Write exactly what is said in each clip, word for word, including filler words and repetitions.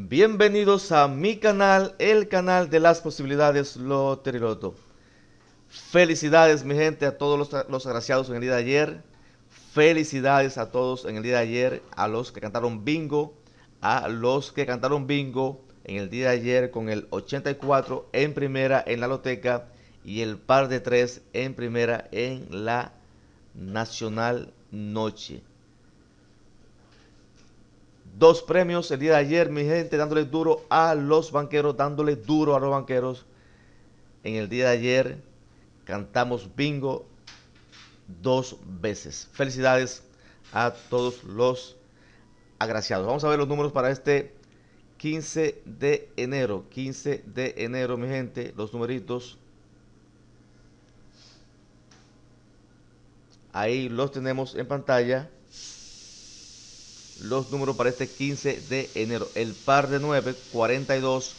Bienvenidos a mi canal, el canal de las posibilidades Loteriloto. Felicidades mi gente a todos los, los agraciados en el día de ayer. Felicidades a todos en el día de ayer, a los que cantaron bingo, a los que cantaron bingo en el día de ayer con el ochenta y cuatro en primera en la loteca y el par de tres en primera en la nacional noche. Dos premios el día de ayer, mi gente, dándole duro a los banqueros, dándole duro a los banqueros. En el día de ayer cantamos bingo dos veces. Felicidades a todos los agraciados. Vamos a ver los números para este quince de enero. quince de enero, mi gente, los numeritos. Ahí los tenemos en pantalla. Los números para este quince de enero. El par de nueve, cuarenta y dos,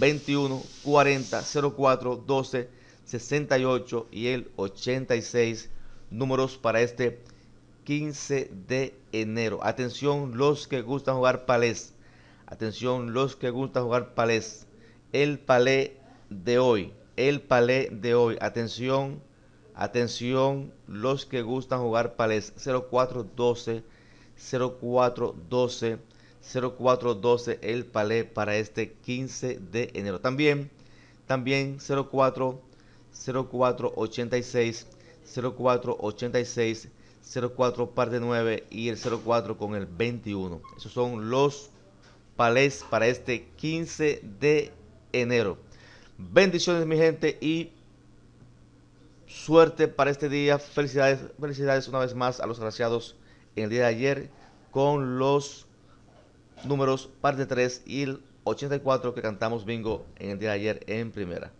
veintiuno, cuarenta, cero cuatro, doce, sesenta y ocho y el ochenta y seis. Números para este quince de enero. Atención los que gustan jugar palés. Atención los que gustan jugar palés. El palé de hoy. El palé de hoy. Atención, atención los que gustan jugar palés. cero cuatro doce. cero cuatro doce, cero cuatro doce el palé para este quince de enero. También, también cero cuatro, cero cuatro ochenta y seis, cero cuatro ochenta y seis, cero cuatro par de nueve y el cero cuatro con el veintiuno. Esos son los palés para este quince de enero. Bendiciones mi gente y suerte para este día. Felicidades, felicidades una vez más a los agraciados en el día de ayer con los números parte tres y el ochenta y cuatro que cantamos bingo en el día de ayer en primera.